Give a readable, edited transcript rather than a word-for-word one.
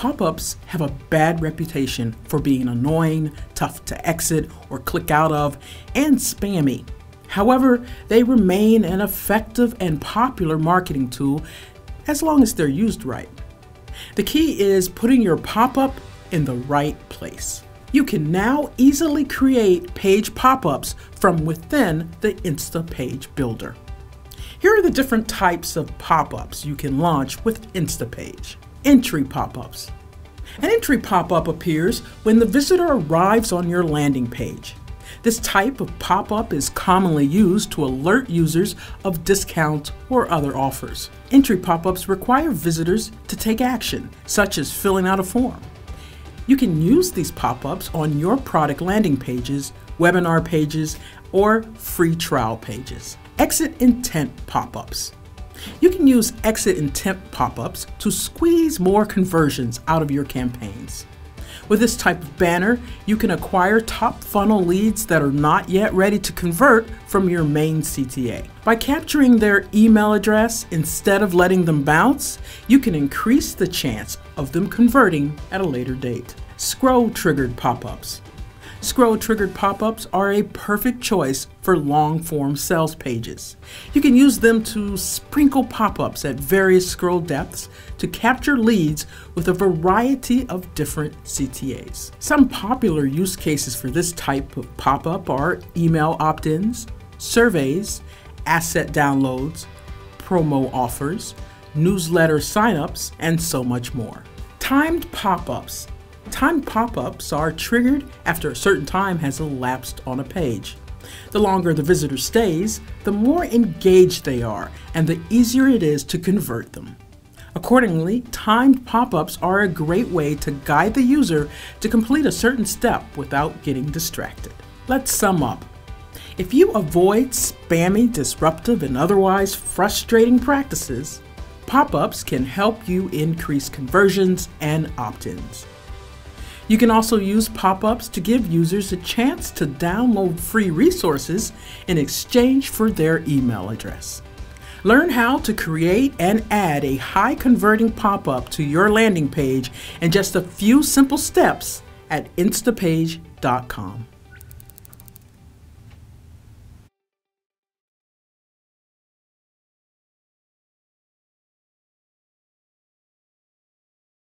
Pop-ups have a bad reputation for being annoying, tough to exit or click out of, and spammy. However, they remain an effective and popular marketing tool as long as they're used right. The key is putting your pop-up in the right place. You can now easily create page pop-ups from within the Instapage Builder. Here are the different types of pop-ups you can launch with Instapage. Entry pop-ups. An entry pop-up appears when the visitor arrives on your landing page. This type of pop-up is commonly used to alert users of discounts or other offers. Entry pop-ups require visitors to take action, such as filling out a form. You can use these pop-ups on your product landing pages, webinar pages, or free trial pages. Exit intent pop-ups. You can use exit intent pop-ups to squeeze more conversions out of your campaigns. With this type of banner, you can acquire top funnel leads that are not yet ready to convert from your main CTA. By capturing their email address instead of letting them bounce, you can increase the chance of them converting at a later date. Scroll-triggered pop-ups. Scroll-triggered pop-ups are a perfect choice for long-form sales pages. You can use them to sprinkle pop-ups at various scroll depths to capture leads with a variety of different CTAs. Some popular use cases for this type of pop-up are email opt-ins, surveys, asset downloads, promo offers, newsletter signups, and so much more. Timed pop-ups. Timed pop-ups are triggered after a certain time has elapsed on a page. The longer the visitor stays, the more engaged they are, and the easier it is to convert them. Accordingly, timed pop-ups are a great way to guide the user to complete a certain step without getting distracted. Let's sum up. If you avoid spammy, disruptive, and otherwise frustrating practices, pop-ups can help you increase conversions and opt-ins. You can also use pop-ups to give users a chance to download free resources in exchange for their email address. Learn how to create and add a high-converting pop-up to your landing page in just a few simple steps at instapage.com.